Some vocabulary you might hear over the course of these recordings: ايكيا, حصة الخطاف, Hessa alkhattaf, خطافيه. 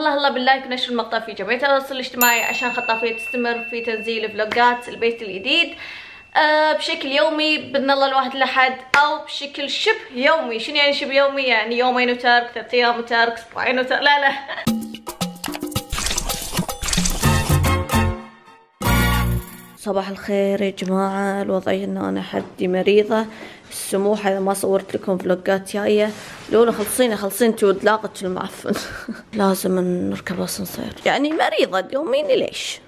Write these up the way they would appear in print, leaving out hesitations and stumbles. هلا هلا باللايك ونشر المقطع في جميع التواصل الاجتماعي عشان خطافية تستمر في تنزيل فلوجات البيت الجديد بشكل يومي باذن الله الواحد الاحد، او بشكل شبه يومي. شنو يعني شبه يومي؟ يعني يومين وتارك، 3 ايام وتارك، اسبوعين وتارك، لا صباح الخير يا جماعه. الوضعيه ان انا حدي مريضه، السموح اذا ما صورت لكم فلوجات جايه لولا خلصين تودلاقت المعفن. لازم نركب اسانسير، يعني مريضه يومين ليش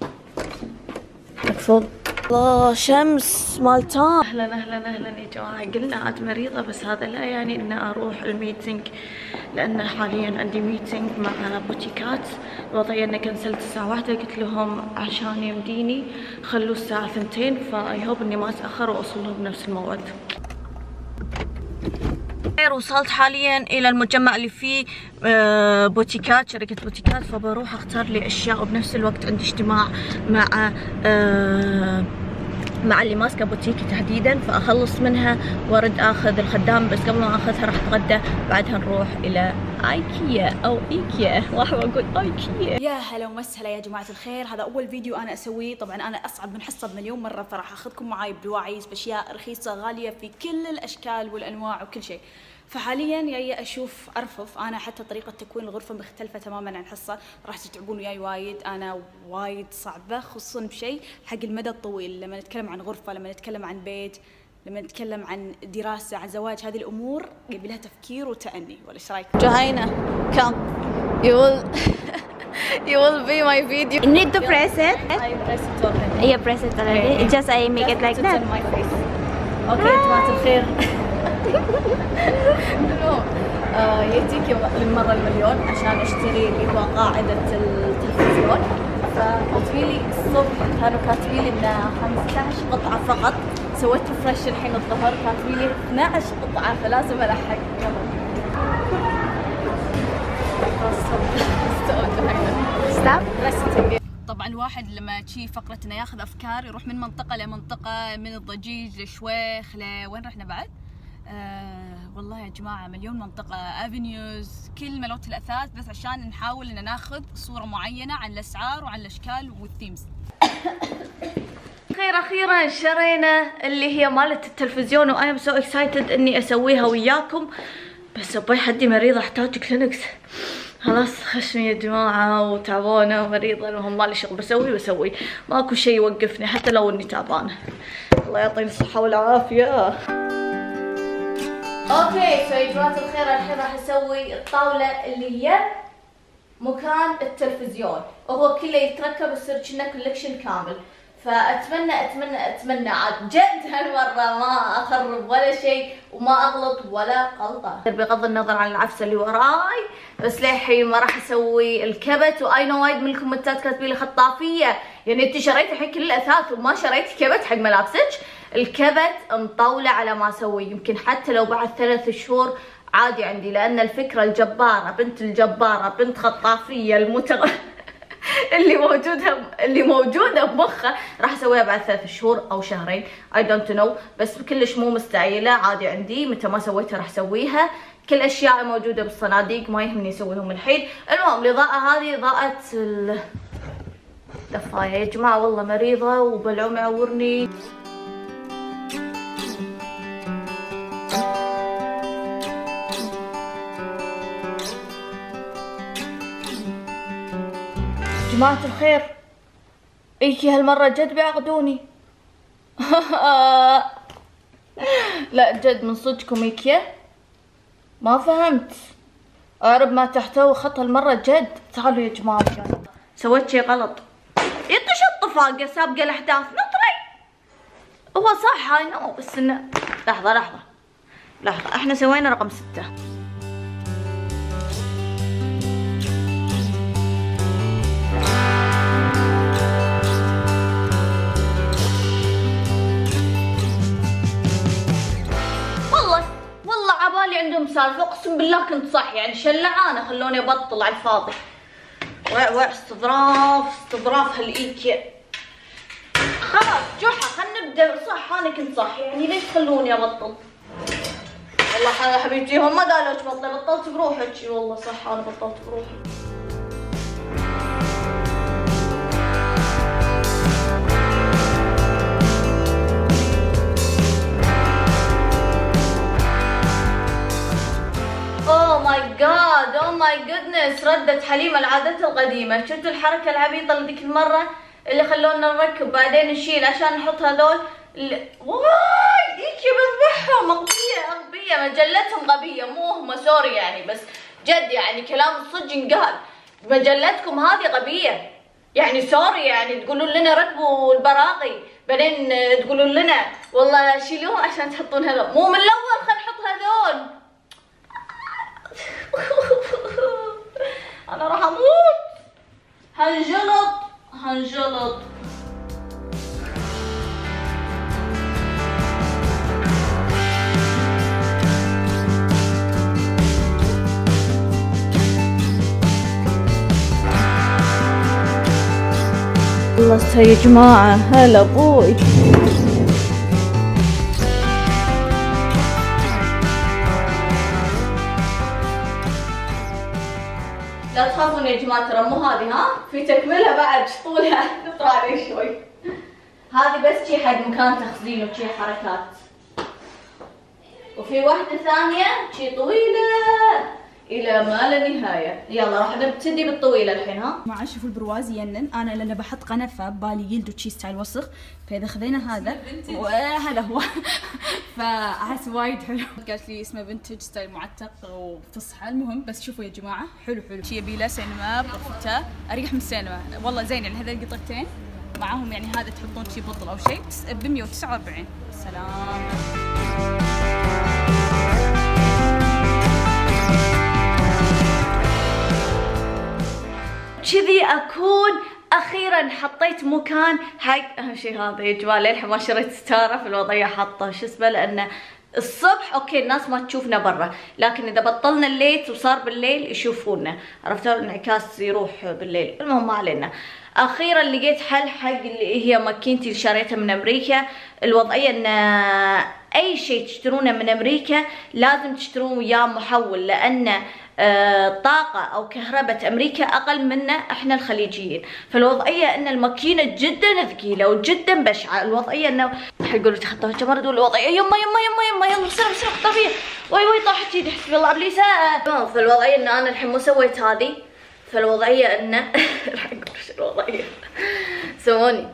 مكفوض. الله شمس مالتان. اهلا يا جماعه. قلنا عاد مريضه، بس هذا لا يعني ان اروح الميتنج، لان حاليا عندي ميتنج مع بوتيكات. الوضعيه ان كنسلت الساعه 1، قلت لهم عشان يمديني خلوا الساعه 2، فايهوب اني ما اتاخر واوصل لهم بنفس الموعد. وصلت حاليا الى المجمع اللي فيه بوتيكات، شركه بوتيكات، فبروح اختار لي اشياء، وبنفس الوقت عندي اجتماع مع اللي ماسكه بوتيكي تحديدا، فاخلص منها وارد اخذ الخدام. بس قبل ما اخذها راح اتغدى، بعدها نروح الى ايكيا. راح اقول ايكيا. يا هلا ومسهلا يا جماعه الخير. هذا اول فيديو انا اسويه. طبعا انا اصعب من حصه بمليون مره، فراح اخذكم معاي بدواعيز باشياء رخيصه غاليه في كل الاشكال والانواع وكل شيء. فحاليا جايه اشوف ارفف انا، حتى طريقه تكوين الغرفه مختلفه تماما عن حصه، راح تتعبون وياي وايد. انا وايد صعبه، خصوصا بشيء حق المدى الطويل، لما نتكلم عن غرفه، لما نتكلم عن بيت، لما نتكلم عن دراسه، عن زواج. هذه الامور يبيلها تفكير وتأني، ولا ايش رايك؟ جهينه كم you will be my video. You need to press it. I press it already. Yeah, press it already. Just I make it like that. Okay, جماعة الخير. يأتيك للمرة المليون عشان اشتري اللي هو قاعدة التلفزيون، فكاتبيلي الصبح كانوا كاتبيلي انها 15 قطعة فقط، سويت ريفرش الحين الظهر، كاتبيلي 12 قطعة، فلازم الحق. يلا طبعا الواحد لما تشي فقرة انه ياخذ افكار، يروح من منطقة لمنطقة، من الضجيج لشويخ لوين رحنا بعد؟ والله يا جماعة مليون منطقة، افنيوز، كل ملوت الاثاث، بس عشان نحاول ان ناخذ صورة معينة عن الاسعار وعن الاشكال والثيمز. اخيرا شرينا اللي هي مالت التلفزيون، واي ام سو اكسايتد اني اسويها وياكم، بس ابوي حدي مريضة، احتاج كلينكس. خلاص خشمي يا جماعة وتعبانة ومريضة، المهم مالي شغل، بسوي ماكو شي يوقفني حتى لو اني تعبانة. الله يعطيني الصحة والعافية. اوكي سو يا جماعة الخير، الحين راح اسوي الطاولة اللي هي مكان التلفزيون، وهو كله يتركب يصير كنا كولكشن كامل. فاتمنى اتمنى اتمنى عاد جد هالمره ما اخرب ولا شيء، وما اغلط ولا غلطه، بغض النظر عن العفسه اللي وراي. بس للحين ما راح اسوي الكبت، واي نو وايد من الكومنتات كاتبين لي خطافيه، يعني انت شريتي الحين كل الاثاث وما شريتي كبت حق ملابسك. الكبت مطوله على ما اسوي، يمكن حتى لو بعد 3 شهور عادي عندي، لان الفكره الجباره، بنت الجباره، بنت خطافيه اللي موجوده بمخه، راح اسويها بعد 3 شهور او شهرين، اي دونت نو، بس كلش مو مستعجله، عادي عندي، متى ما سويتها راح اسويها. كل اشياء موجوده بالصناديق، ما يهمني اسويهم الحين. المهم الاضاءه هذه اضاءه الدفايه يا جماعه، والله مريضه وبلعو معورني. جماعة الخير ايكي هالمرة جد بيعقدوني. لا جد من صدقكم ايكيا، ما فهمت، اعرف ما تحتوي خط هالمرة جد. تعالوا يا جماعة، سويت شي غلط، يطش الطفاقة سابقة الاحداث، نطري هو صح، هاي نو، بس انه لحظة احنا سوينا رقم 6. عندهم سالفه، اقسم بالله كنت صح، يعني شلعانه خلوني ابطل على الفاضي. استظراف هالايكيا. خلاص جحا خلينا نبدا صح، انا كنت صح، يعني ليش خلوني ابطل؟ والله حبيبتي هم ما قالوا لك بطلت بروحك، والله صح انا بطلت بروحي. جودنس، ردت حليمة لعادتها القديمة. شفتوا الحركة العبيطة اللي ذيك المرة اللي خلونا نركب بعدين نشيل عشان نحط هذول واي ايش بذبحهم. أغبية مجلتهم غبية، مو هم سوري يعني، بس جد يعني كلام صدق انقال. مجلتكم هذه غبية يعني سوري، يعني تقولون لنا ركبوا البراغي بعدين تقولون لنا والله شيلوه عشان تحطون هذول، مو من الأول خلينا نحط هذول. أنا راح أموت، هنجلط. خلصت يا جماعة، هلا أبوي. لا تخافون يا جماعة، ترى مو هذه، ها في تكملة بعد طولها تطلع لي شوي. هذه بس شي حق مكان تخزين وشي حركات، وفي واحدة ثانية شي طويلة الى ما لا نهايه. يلا راح نبتدي بالطويله الحين. ها ما شوفوا البرواز ينن، انا لان بحط قنفه ببالي يلد وتشي ستايل وسخ، فاذا خذينا هذا وهذا هو فاحس وايد حلو. قالت لي اسمه فينتج ستايل معتق وفصحى. المهم بس شوفوا يا جماعه حلو شي يبي له سينما بغرفته، اريح من السينما والله. زين يعني هذول قطعتين معاهم، يعني هذا تحطون شي بطل او شيء ب 149. سلام. كذي اكون اخيرا حطيت مكان حق اهم شيء هذا يا جماعه. للحين ما شريت ستاره في الوضعيه، حاطه شو اسمه، لان الصبح اوكي الناس ما تشوفنا برا، لكن اذا بطلنا الليت وصار بالليل يشوفونا، عرفتوا الانعكاس يروح بالليل. المهم ما علينا، اخيرا لقيت حل حق اللي هي ماكينتي اللي شريتها من امريكا. الوضعيه ان اي شيء تشترونه من امريكا لازم تشترون وياه محول، لان طاقة أو كهرباء أمريكا أقل منا إحنا الخليجيين. فالوضعية أن الماكينة جدا ثقيلة وجدا بشعة. الوضعية أنه حيقولوا تخطوها الجمرد، والوضعية يما يلا بسرعة اخطفيها، واي طاحت يدي حسبي الله عليه ساعة. فالوضعية أن أنا الحين مو سويت هذه، فالوضعية أن راح أقول شو الوضعية سووني.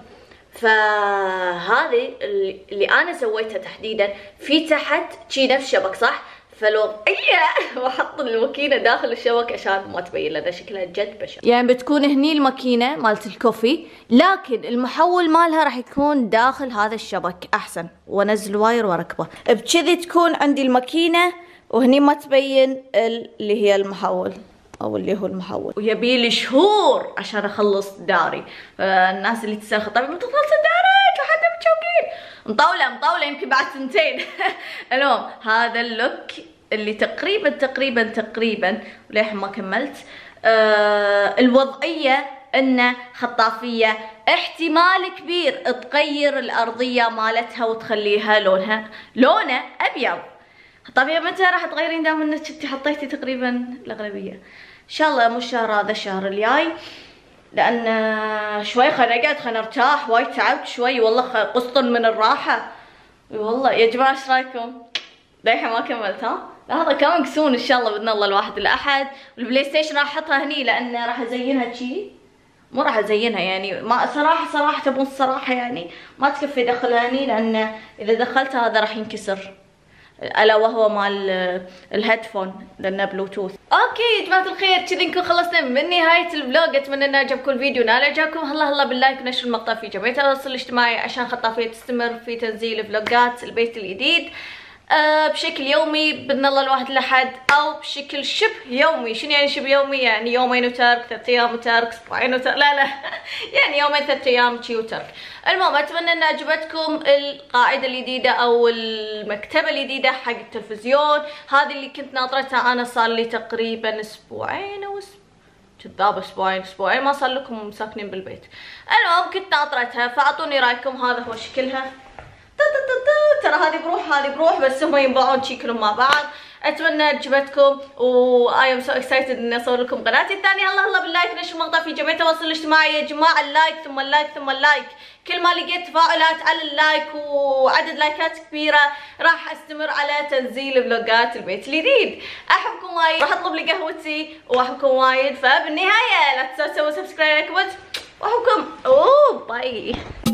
فهذه اللي أنا سويتها تحديدا في تحت شي نفس شبك صح؟ فالوضعية واحط الماكينة داخل الشبكة عشان ما تبين لنا شكلها جد بشع. يعني بتكون هني الماكينة مالت الكوفي، لكن المحول مالها راح يكون داخل هذا الشبك احسن، وانزل واير واركبه. بكذي تكون عندي الماكينة وهني ما تبين اللي هي المحول او اللي هو المحول. ويبي لي شهور عشان اخلص داري. الناس اللي تسال طيب متى تخلص دارك لحد متشوقين، مطولة يمكن بعد سنتين. المهم هذا اللوك اللي تقريبا للحين ما كملت. الوضعية انه خطافية، احتمال كبير تغير الارضية مالتها وتخليها لونه ابيض. خطافية متى راح تغيرين دام انك شفتي حطيتي تقريبا الاغلبية؟ ان شاء الله مو الشهر هذا، الشهر الجاي، لان شوي خنقت، خلينا نرتاح، وايد تعبت شوي والله، قسط من الراحه والله يا جماعه. ايش رايكم؟ للحين ما كملت. ها هذا كامينج سون ان شاء الله باذن الله الواحد الاحد. والبلاي ستيشن راح احطها هني، لان راح ازينها شي، مو راح ازينها يعني، ما صراحه تبون الصراحه يعني ما تكفي دخلها هني، لان اذا دخلتها هذا راح ينكسر، الا وهو مال الهيدفون لانه بلوتوث. اوكي يا جماعه الخير، كذي نكون خلصنا من نهايه الفلوج. اتمنى انه عجبكم الفيديو، نال عجبكم هلا باللايك ونشر المقطع في جميع التواصل الاجتماعي عشان خطافيه تستمر في تنزيل فلوجات البيت الجديد بشكل يومي باذن الله الواحد الاحد، او بشكل شبه يومي. شنو يعني شبه يومي؟ يعني يومين وترك، 3 ايام وترك، 7 ايام وترك، لا يعني يومين 3 ايام شي وترك. المهم اتمنى ان عجبتكم القاعده الجديده او المكتبه الجديده حق التلفزيون، هذه اللي كنت ناطرتها انا صار لي تقريبا اسبوعين او كذاب، اسبوعين ما صار لكم ساكنين بالبيت. المهم كنت ناطرتها، فاعطوني رايكم هذا هو شكلها. ترى هذه بروح بس هم ينباعون شي كلهم مع بعض. اتمنى عجبتكم، واي ام سو اكسايتد اني اصور لكم قناتي الثانيه. الله الله باللايك، نشر مقطع في جميع التواصل الاجتماعي يا جماعه، اللايك ثم اللايك ثم اللايك. كل ما لقيت تفاعلات على اللايك وعدد لايكات كبيره راح استمر على تنزيل فلوجات البيت الجديد. احبكم وايد، راح اطلب لي قهوتي واحبكم وايد. فبالنهايه لا تنسوا تسووا سبسكرايب، لايك، واحبكم. باي.